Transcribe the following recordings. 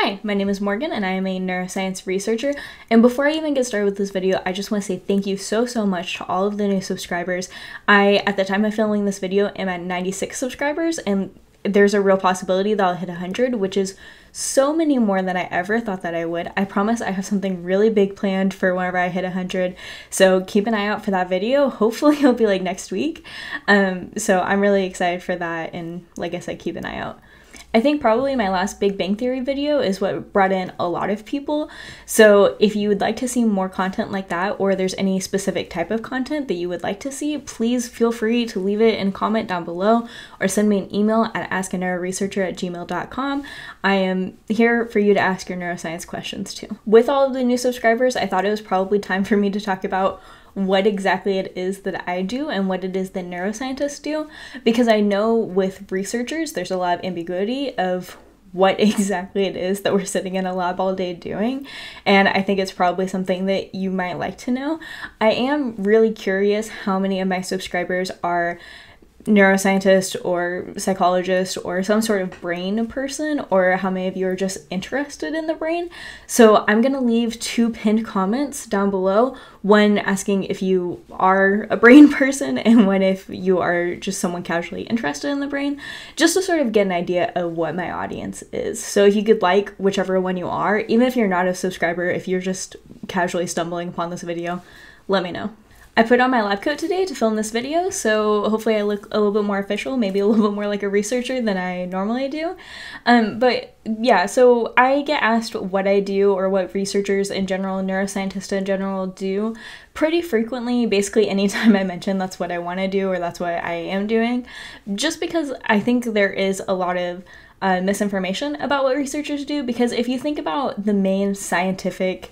Hi, my name is Morgan and I am a neuroscience researcher, and before I even get started with this video, I just want to say thank you so much to all of the new subscribers. At the time of filming this video, am at 96 subscribers, and there's a real possibility that I'll hit 100, which is so many more than I ever thought that I would. I promise I have something really big planned for whenever I hit 100, so keep an eye out for that video. Hopefully it'll be like next week. So I'm really excited for that, and like I said, keep an eye out. I think probably my last Big Bang Theory video is what brought in a lot of people, so if you would like to see more content like that, or there's any specific type of content that you would like to see, please feel free to leave it in a comment down below or send me an email at askaneuroresearcher@gmail.com. I am here for you to ask your neuroscience questions too. With all of the new subscribers, I thought it was probably time for me to talk about what exactly it is that I do and what it is that neuroscientists do, because I know with researchers there's a lot of ambiguity of what exactly it is that we're sitting in a lab all day doing, and I think it's probably something that you might like to know. I am really curious how many of my subscribers are neuroscientist or psychologist or some sort of brain person, or how many of you are just interested in the brain. So I'm gonna leave two pinned comments down below, one asking if you are a brain person and one if you are just someone casually interested in the brain, just to sort of get an idea of what my audience is. So if you could like whichever one you are, even if you're not a subscriber, if you're just casually stumbling upon this video, let me know. I put on my lab coat today to film this video, so hopefully I look a little bit more official, maybe a little bit more like a researcher than I normally do. But yeah, so I get asked what I do or what researchers in general, neuroscientists in general, do pretty frequently. Basically anytime I mention that's what I want to do or that's what I am doing, just because I think there is a lot of misinformation about what researchers do, because if you think about the main scientific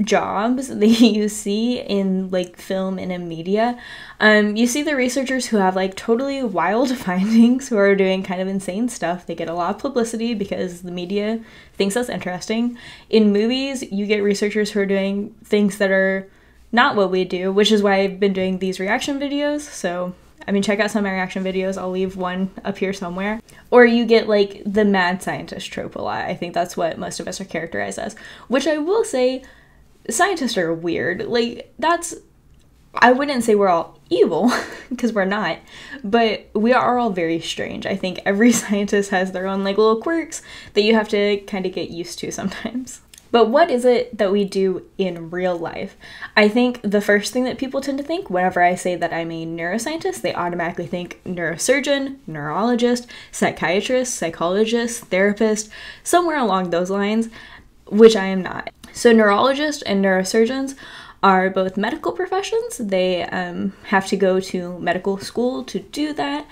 jobs that you see in like film and in media, you see the researchers who have like totally wild findings, who are doing kind of insane stuff. They get a lot of publicity because the media thinks that's interesting. In movies, you get researchers who are doing things that are not what we do, which is why I've been doing these reaction videos. So I mean, check out some of my reaction videos, I'll leave one up here somewhere. Or you get like the mad scientist trope a lot. I think that's what most of us are characterized as, which I will say, scientists are weird. Like, that's, I wouldn't say we're all evil, because we're not, but we are all very strange. I think every scientist has their own like little quirks that you have to kind of get used to sometimes. But what is it that we do in real life? I think the first thing that people tend to think whenever I say that I'm a neuroscientist, they automatically think neurosurgeon, neurologist, psychiatrist, psychologist, therapist, somewhere along those lines, which I am not. So neurologists and neurosurgeons are both medical professions. They have to go to medical school to do that.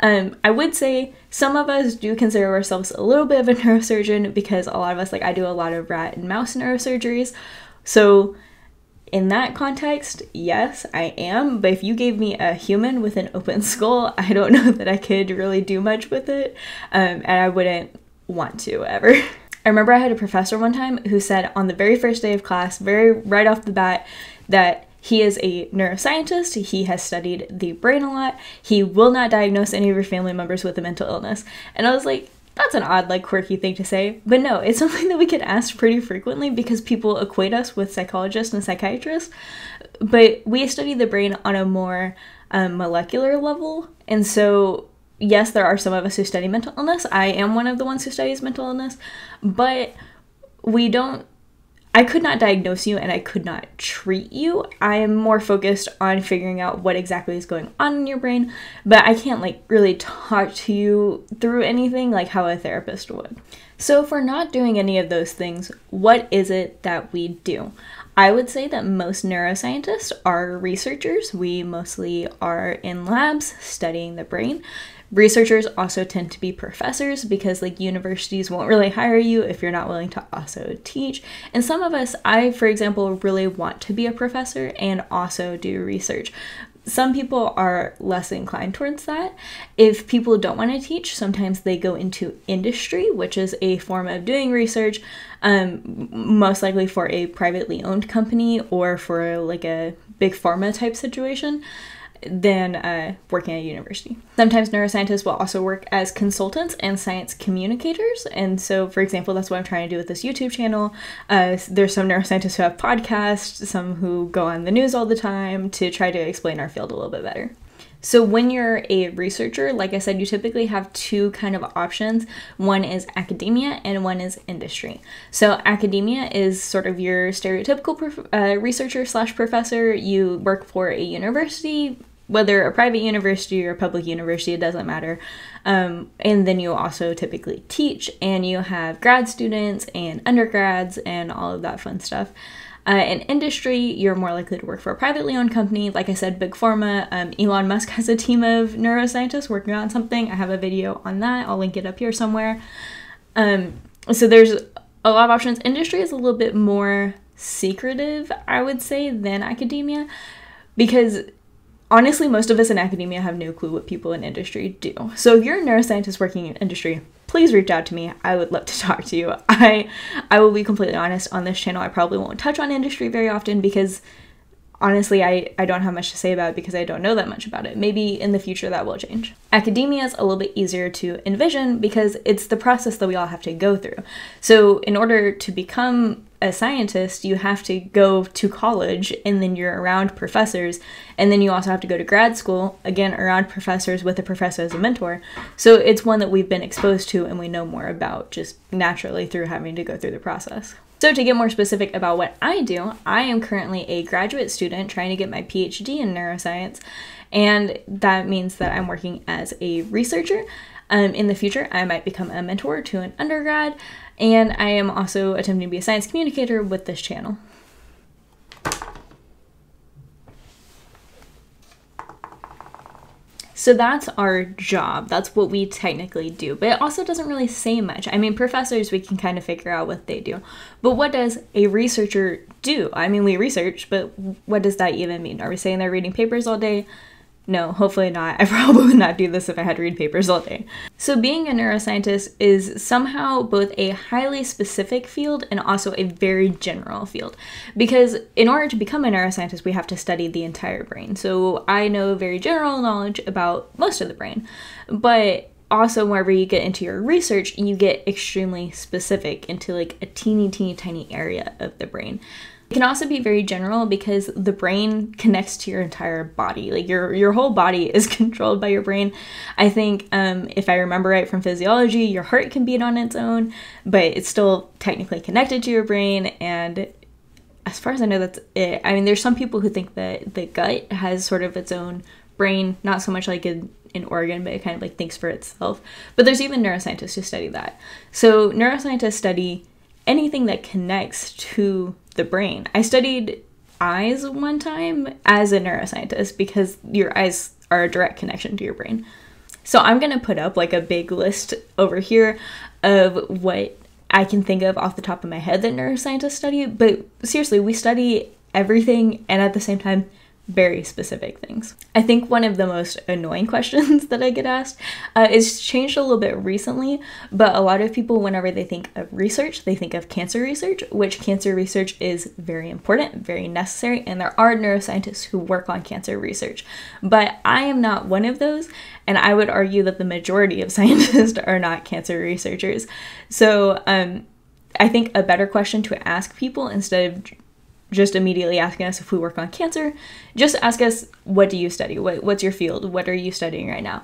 I would say some of us do consider ourselves a little bit of a neurosurgeon, because a lot of us, like I do a lot of rat and mouse neurosurgeries. So in that context, yes, I am. But if you gave me a human with an open skull, I don't know that I could really do much with it. And I wouldn't want to ever. I remember I had a professor one time who said on the very first day of class, right off the bat, that he is a neuroscientist, he has studied the brain a lot, he will not diagnose any of your family members with a mental illness. And I was like, that's an odd, like, quirky thing to say, but no, it's something that we get asked pretty frequently, because people equate us with psychologists and psychiatrists, but we study the brain on a more molecular level, and so yes, there are some of us who study mental illness. I am one of the ones who studies mental illness, but we don't, I could not diagnose you and I could not treat you. I am more focused on figuring out what exactly is going on in your brain, but I can't like really talk to you through anything like how a therapist would. So if we're not doing any of those things, what is it that we do? I would say that most neuroscientists are researchers. We mostly are in labs studying the brain. Researchers also tend to be professors, because like universities won't really hire you if you're not willing to also teach. And some of us, I, for example, really want to be a professor and also do research. Some people are less inclined towards that. If people don't want to teach, sometimes they go into industry, which is a form of doing research, most likely for a privately owned company or for like a big pharma type situation. than working at a university. Sometimes neuroscientists will also work as consultants and science communicators. And so, for example, that's what I'm trying to do with this YouTube channel. There's some neuroscientists who have podcasts, some who go on the news all the time to try to explain our field a little bit better. So when you're a researcher, like I said, you typically have two kind of options. One is academia and one is industry. So academia is sort of your stereotypical researcher slash professor. You work for a university, whether a private university or a public university, it doesn't matter. And then you also typically teach, and you have grad students and undergrads and all of that fun stuff. In industry, you're more likely to work for a privately owned company. Like I said, Big Pharma. Elon Musk has a team of neuroscientists working on something. I have a video on that. I'll link it up here somewhere. So there's a lot of options. Industry is a little bit more secretive, I would say, than academia, because honestly, most of us in academia have no clue what people in industry do. So if you're a neuroscientist working in industry, please reach out to me. I would love to talk to you. I will be completely honest on this channel. I probably won't touch on industry very often because honestly, I don't have much to say about it because I don't know that much about it. Maybe in the future that will change. Academia is a little bit easier to envision because it's the process that we all have to go through. So in order to become a scientist, you have to go to college, and then you're around professors, and then you also have to go to grad school, again, around professors with a professor as a mentor. So it's one that we've been exposed to and we know more about just naturally through having to go through the process. So to get more specific about what I do, I am currently a graduate student trying to get my Ph.D. in neuroscience, and that means that I'm working as a researcher. In the future, I might become a mentor to an undergrad, and I am also attempting to be a science communicator with this channel. So that's our job. That's what we technically do, but it also doesn't really say much. I mean, professors, we can kind of figure out what they do, but what does a researcher do? I mean, we research, but what does that even mean? Are we saying they're reading papers all day? No, hopefully not. I probably would not do this if I had to read papers all day. So being a neuroscientist is somehow both a highly specific field and also a very general field, because in order to become a neuroscientist, we have to study the entire brain. So I know very general knowledge about most of the brain, but also whenever you get into your research, you get extremely specific into like a teeny tiny area of the brain. It can also be very general because the brain connects to your entire body. Like your whole body is controlled by your brain. I think if I remember right from physiology, your heart can beat on its own, but it's still technically connected to your brain. And as far as I know, that's it. I mean, there's some people who think that the gut has sort of its own brain, not so much like an organ, but it kind of like thinks for itself. But there's even neuroscientists who study that. So neuroscientists study anything that connects to the brain. I studied eyes one time as a neuroscientist because your eyes are a direct connection to your brain. So I'm gonna put up like a big list over here of what I can think of off the top of my head that neuroscientists study, but seriously, we study everything and at the same time, very specific things. I think one of the most annoying questions that I get asked is changed a little bit recently, but a lot of people, whenever they think of research, they think of cancer research, which cancer research is very important, very necessary, and there are neuroscientists who work on cancer research. But I am not one of those, and I would argue that the majority of scientists are not cancer researchers. So I think a better question to ask people, instead of just immediately asking us if we work on cancer, just ask us, what do you study? What's your field? What are you studying right now?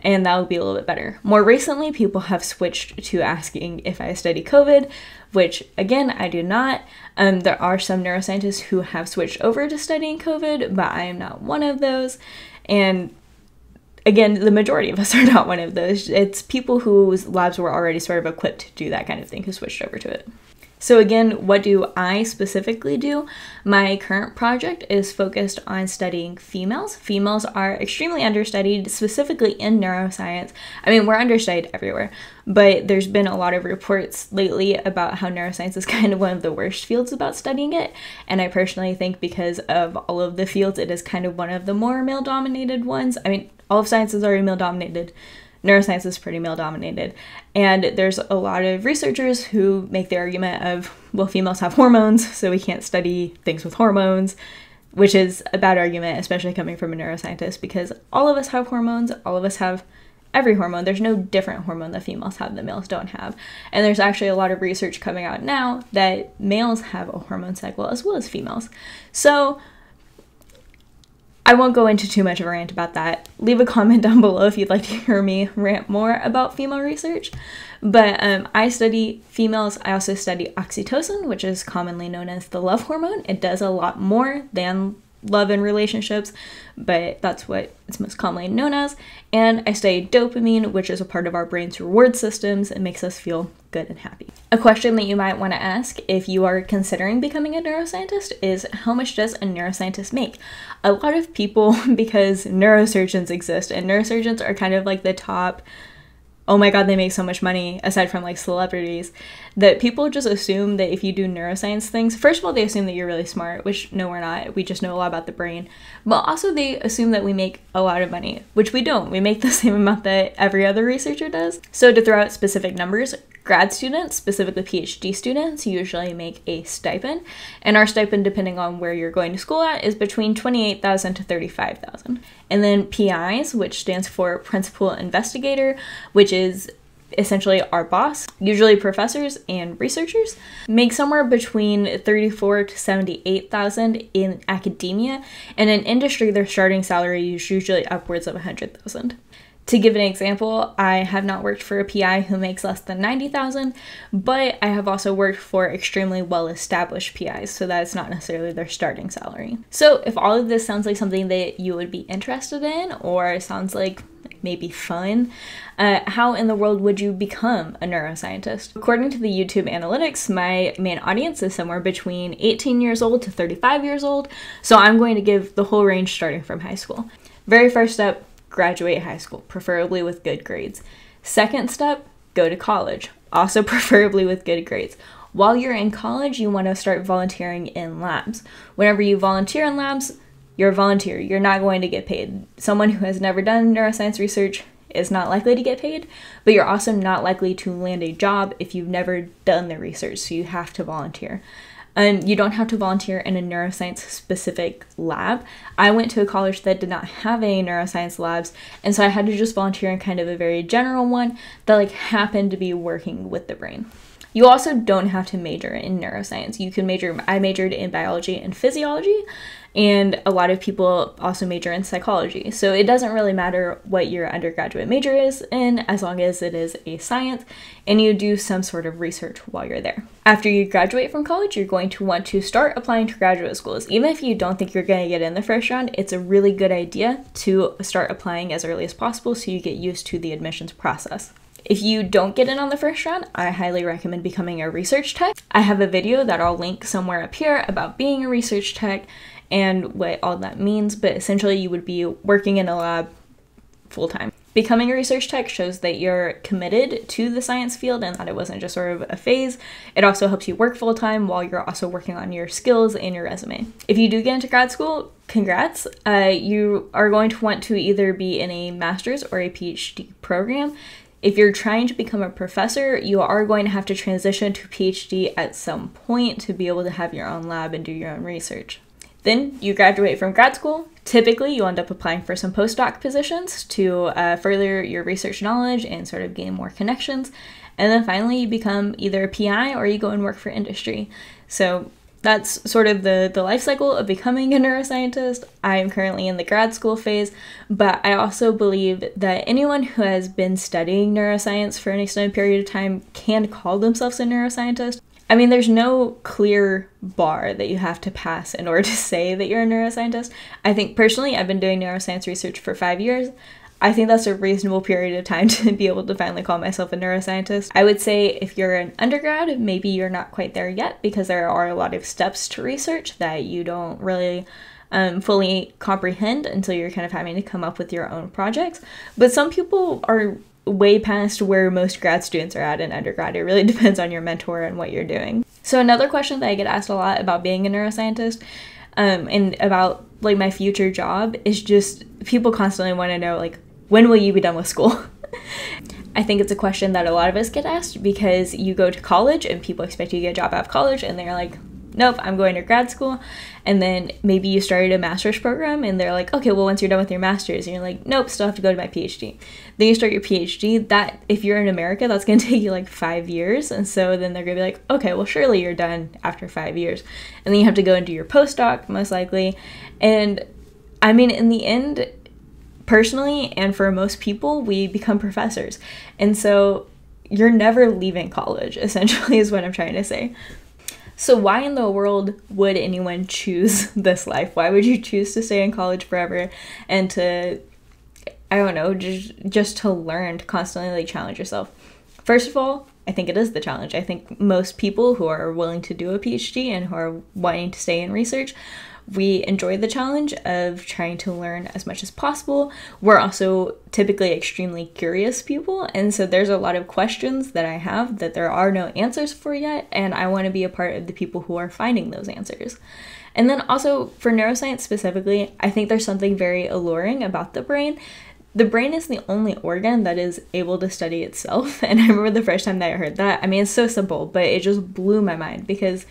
And that would be a little bit better. More recently, people have switched to asking if I study COVID, which again, I do not. There are some neuroscientists who have switched over to studying COVID, but I am not one of those. And again, the majority of us are not one of those. It's people whose labs were already sort of equipped to do that kind of thing who switched over to it. So again, what do I specifically do? My current project is focused on studying females. Females are extremely understudied, specifically in neuroscience. I mean, we're understudied everywhere, but there's been a lot of reports lately about how neuroscience is kind of one of the worst fields about studying it. And I personally think because of all of the fields, it is kind of one of the more male-dominated ones. I mean, all of science is already male-dominated. Neuroscience is pretty male-dominated, and there's a lot of researchers who make the argument of, well, females have hormones, so we can't study things with hormones. which is a bad argument, especially coming from a neuroscientist, because all of us have hormones, all of us have every hormone. There's no different hormone that females have that males don't have. And there's actually a lot of research coming out now that males have a hormone cycle as well as females. So I won't go into too much of a rant about that. Leave a comment down below if you'd like to hear me rant more about female research. But I study females. I also study oxytocin, which is commonly known as the love hormone. It does a lot more than love and relationships, but that's what it's most commonly known as. And I study dopamine, which is a part of our brain's reward systems. It makes us feel good and happy. A question that you might want to ask if you are considering becoming a neuroscientist is, how much does a neuroscientist make? A lot of people, because neurosurgeons exist, and neurosurgeons are kind of like the top, oh my god, they make so much money, aside from like celebrities, that people just assume that if you do neuroscience things, first of all, they assume that you're really smart, which no, we're not. We just know a lot about the brain. But also they assume that we make a lot of money, which we don't. We make the same amount that every other researcher does. So to throw out specific numbers, grad students, specifically Ph.D. students, usually make a stipend. And our stipend, depending on where you're going to school at, is between $28,000 to $35,000. And then PIs, which stands for Principal Investigator, which is essentially our boss, usually professors and researchers, make somewhere between $34,000 to $78,000 in academia, and in industry their starting salary is usually upwards of $100,000. To give an example, I have not worked for a PI who makes less than $90,000, but I have also worked for extremely well-established PIs, so that's not necessarily their starting salary. So if all of this sounds like something that you would be interested in, or sounds like maybe fun, how in the world would you become a neuroscientist? According to the YouTube analytics, my main audience is somewhere between 18 years old to 35 years old, so I'm going to give the whole range starting from high school. Very first step, graduate high school, preferably with good grades. Second step, go to college, also preferably with good grades. While you're in college, you want to start volunteering in labs. Whenever you volunteer in labs, you're a volunteer. You're not going to get paid. Someone who has never done neuroscience research is not likely to get paid, but you're also not likely to land a job if you've never done the research, so you have to volunteer. You don't have to volunteer in a neuroscience-specific lab. I went to a college that did not have any neuroscience labs, and so I had to just volunteer in kind of a very general one that like happened to be working with the brain. You also don't have to major in neuroscience. You can major, I majored in biology and physiology, and a lot of people also major in psychology. So it doesn't really matter what your undergraduate major is in, as long as it is a science and you do some sort of research while you're there. After you graduate from college, you're going to want to start applying to graduate schools. Even if you don't think you're going to get in the first round, it's a really good idea to start applying as early as possible so you get used to the admissions process. If you don't get in on the first round, I highly recommend becoming a research tech. I have a video that I'll link somewhere up here about being a research tech and what all that means, but essentially you would be working in a lab full-time. Becoming a research tech shows that you're committed to the science field and that it wasn't just sort of a phase. It also helps you work full-time while you're also working on your skills and your resume. If you do get into grad school, congrats. You are going to want to either be in a master's or a PhD program. If you're trying to become a professor, you are going to have to transition to PhD at some point to be able to have your own lab and do your own research. Then you graduate from grad school. Typically, you end up applying for some postdoc positions to further your research knowledge and sort of gain more connections. And then finally, you become either a PI or you go and work for industry. So that's sort of the life cycle of becoming a neuroscientist. I am currently in the grad school phase, but I also believe that anyone who has been studying neuroscience for an extended period of time can call themselves a neuroscientist. I mean, there's no clear bar that you have to pass in order to say that you're a neuroscientist. I think personally, I've been doing neuroscience research for 5 years. I think that's a reasonable period of time to be able to finally call myself a neuroscientist. I would say if you're an undergrad, maybe you're not quite there yet because there are a lot of steps to research that you don't really fully comprehend until you're kind of having to come up with your own projects. But some people are way past where most grad students are at in undergrad. It really depends on your mentor and what you're doing. So another question that I get asked a lot about being a neuroscientist and about like my future job is just people constantly want to know like, when will you be done with school? I think it's a question that a lot of us get asked because you go to college and people expect you to get a job out of college and they're like, nope, I'm going to grad school. And then maybe you started a master's program and they're like, okay, well, once you're done with your master's, and you're like, nope, still have to go to my PhD. Then you start your PhD. That, if you're in America, that's going to take you like 5 years. And so then they're going to be like, okay, well, surely you're done after 5 years. And then you have to go and do your postdoc, most likely. And I mean, in the end, personally, and for most people, we become professors. And so you're never leaving college, essentially, is what I'm trying to say. So why in the world would anyone choose this life? Why would you choose to stay in college forever and to, I don't know, just to learn, to constantly like challenge yourself? First of all, I think it is the challenge. I think most people who are willing to do a PhD and who are wanting to stay in research, we enjoy the challenge of trying to learn as much as possible. We're also typically extremely curious people, and so there's a lot of questions that I have that there are no answers for yet, and I want to be a part of the people who are finding those answers. And then also for neuroscience specifically, I think there's something very alluring about the brain. The brain is the only organ that is able to study itself, and I remember the first time that I heard that, I mean, it's so simple, but it just blew my mind because,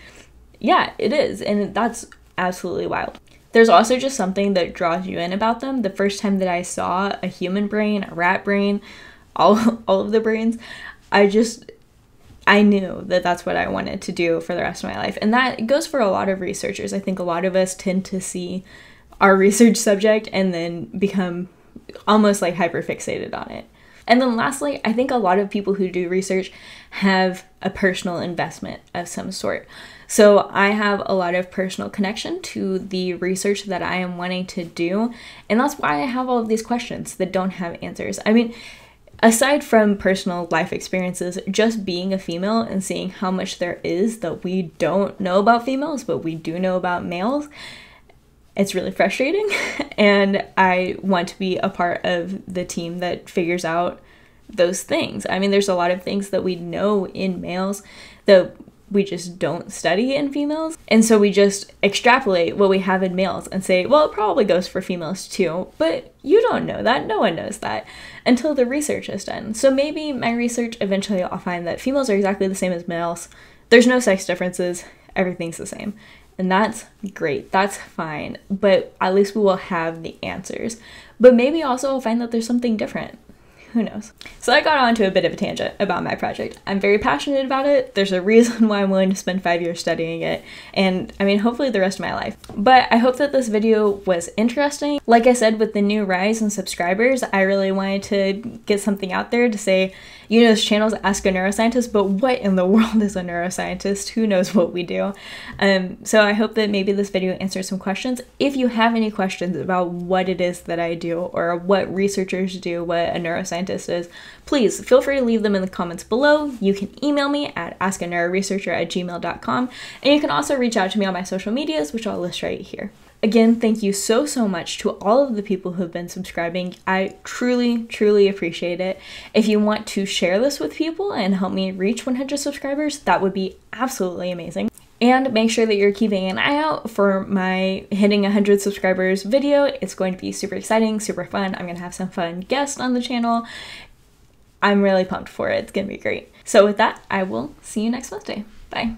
yeah, it is, and that's absolutely wild. There's also just something that draws you in about them. The first time that I saw a human brain, a rat brain, all of the brains, I knew that that's what I wanted to do for the rest of my life. And that goes for a lot of researchers. I think a lot of us tend to see our research subject and then become almost like hyperfixated on it. And then lastly, I think a lot of people who do research have a personal investment of some sort. So I have a lot of personal connection to the research that I am wanting to do. And that's why I have all of these questions that don't have answers. I mean, aside from personal life experiences, just being a female and seeing how much there is that we don't know about females, but we do know about males, it's really frustrating, and I want to be a part of the team that figures out those things. I mean, there's a lot of things that we know in males that we just don't study in females, and so we just extrapolate what we have in males and say, well, it probably goes for females too, but you don't know that, no one knows that until the research is done. So maybe my research, eventually I'll find that females are exactly the same as males, there's no sex differences, everything's the same. And that's great, that's fine, but at least we will have the answers. But maybe also I'll find that there's something different. Who knows? So I got onto a bit of a tangent about my project. I'm very passionate about it. There's a reason why I'm willing to spend 5 years studying it. And I mean, hopefully the rest of my life. But I hope that this video was interesting. Like I said, with the new rise in subscribers, I really wanted to get something out there to say, you know, this channel's Ask a Neuroscientist, but what in the world is a neuroscientist? Who knows what we do? So I hope that maybe this video answers some questions. If you have any questions about what it is that I do or what researchers do, what a neuroscientist is, please feel free to leave them in the comments below. You can email me at askaneuroresearcher@gmail.com, and you can also reach out to me on my social medias, which I'll list right here. Again, thank you so, so much to all of the people who have been subscribing. I truly, truly appreciate it. If you want to share this with people and help me reach 100 subscribers, that would be absolutely amazing. And make sure that you're keeping an eye out for my hitting 100 subscribers video. It's going to be super exciting, super fun. I'm gonna have some fun guests on the channel. I'm really pumped for it. It's gonna be great. So with that, I will see you next Wednesday. Bye.